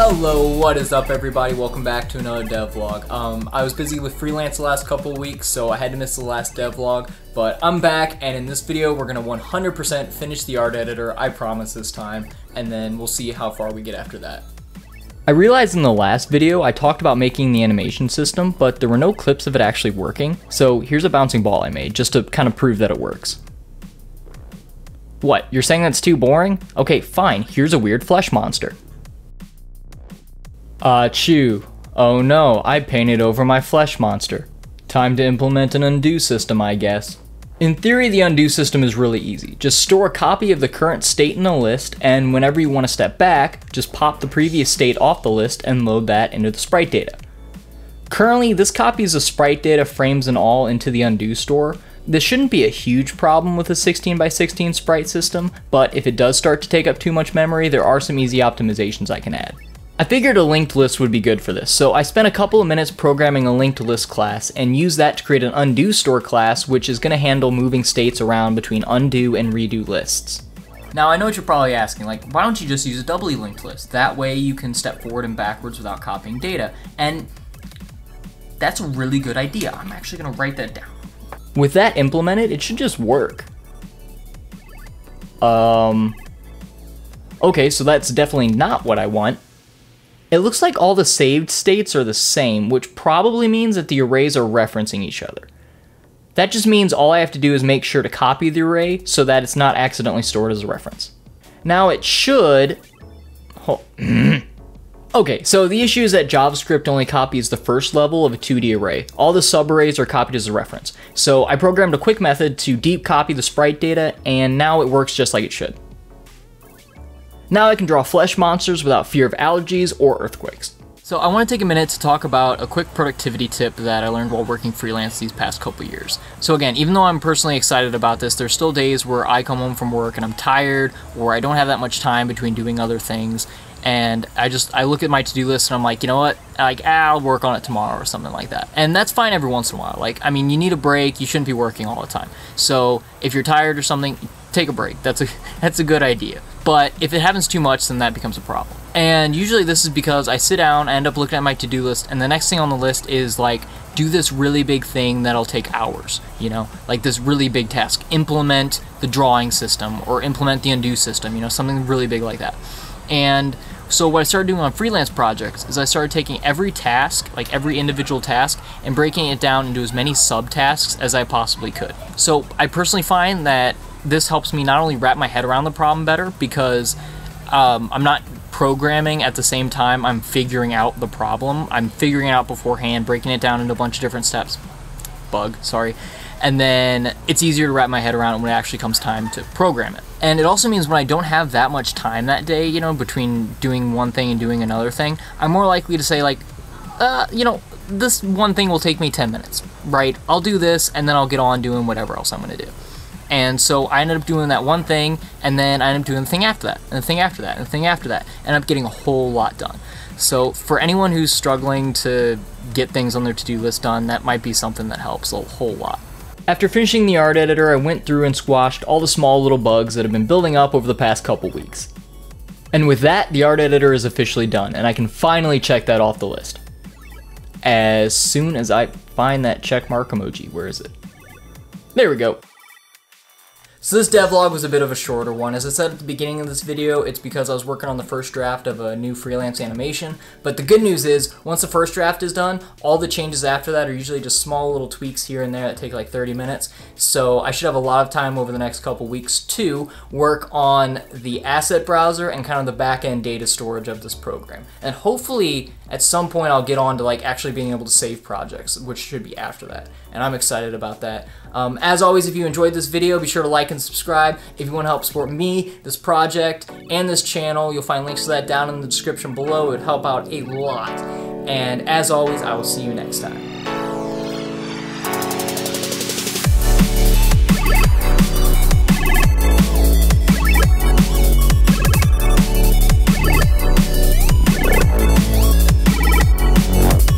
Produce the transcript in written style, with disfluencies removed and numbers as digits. Hello, what is up everybody? Welcome back to another devlog. I was busy with freelance the last couple weeks, so I had to miss the last devlog, but I'm back, and in this video we're gonna 100% finish the art editor, I promise this time, and then we'll see how far we get after that. I realized in the last video I talked about making the animation system, but there were no clips of it actually working, so here's a bouncing ball I made, just to kind of prove that it works. What, you're saying that's too boring? Okay, fine, here's a weird flesh monster. Achoo. Oh no, I painted over my flesh monster. Time to implement an undo system, I guess. In theory, the undo system is really easy. Just store a copy of the current state in a list, and whenever you want to step back, just pop the previous state off the list and load that into the sprite data. Currently, this copies the sprite data, frames and all, into the undo store. This shouldn't be a huge problem with a 16x16 sprite system, but if it does start to take up too much memory, there are some easy optimizations I can add. I figured a linked list would be good for this, so I spent a couple of minutes programming a linked list class and used that to create an undo store class, which is going to handle moving states around between undo and redo lists. Now I know what you're probably asking, like, why don't you just use a doubly linked list? That way you can step forward and backwards without copying data, and that's a really good idea. I'm actually going to write that down. With that implemented, it should just work. Okay, so that's definitely not what I want. It looks like all the saved states are the same, which probably means that the arrays are referencing each other. That just means all I have to do is make sure to copy the array so that it's not accidentally stored as a reference. Now it should... Oh. Okay, so the issue is that JavaScript only copies the first level of a 2D array. All the subarrays are copied as a reference. So I programmed a quick method to deep copy the sprite data, and now it works just like it should. Now I can draw flesh monsters without fear of allergies or earthquakes. So I want to take a minute to talk about a quick productivity tip that I learned while working freelance these past couple years. So again, even though I'm personally excited about this, there's still days where I come home from work and I'm tired, or I don't have that much time between doing other things, and I look at my to-do list and I'm like, you know what, like, I'll work on it tomorrow or something like that. And that's fine every once in a while. Like, I mean, you need a break. You shouldn't be working all the time. So if you're tired or something, take a break. That's a good idea. But if it happens too much, then that becomes a problem. And usually this is because I sit down, I end up looking at my to-do list, and the next thing on the list is like, do this really big thing that'll take hours, you know, like this really big task, implement the drawing system or implement the undo system, you know, something really big like that. And so what I started doing on freelance projects is I started taking every task, like every individual task, and breaking it down into as many subtasks as I possibly could. So I personally find that this helps me not only wrap my head around the problem better, because I'm not programming at the same time I'm figuring out the problem. I'm figuring it out beforehand, breaking it down into a bunch of different steps. And then it's easier to wrap my head around it when it actually comes time to program it. And it also means when I don't have that much time that day, you know, between doing one thing and doing another thing, I'm more likely to say like, you know, this one thing will take me 10 minutes, right? I'll do this and then I'll get on doing whatever else I'm gonna do. And so I ended up doing that one thing, and then I ended up doing the thing after that, and the thing after that, and the thing after that, and I'm getting a whole lot done. So for anyone who's struggling to get things on their to-do list done, that might be something that helps a whole lot. After finishing the art editor, I went through and squashed all the small little bugs that have been building up over the past couple weeks. And with that, the art editor is officially done, and I can finally check that off the list. As soon as I find that check mark emoji, where is it? There we go. So this devlog was a bit of a shorter one. As I said at the beginning of this video, it's because I was working on the first draft of a new freelance animation, but the good news is, once the first draft is done, all the changes after that are usually just small little tweaks here and there that take like 30 minutes, so I should have a lot of time over the next couple weeks to work on the asset browser and kind of the back-end data storage of this program. And hopefully, at some point I'll get on to like actually being able to save projects, which should be after that, and I'm excited about that. As always, if you enjoyed this video, be sure to like and subscribe. If you want to help support me, this project, and this channel, you'll find links to that down in the description below. It would help out a lot. And as always, I will see you next time.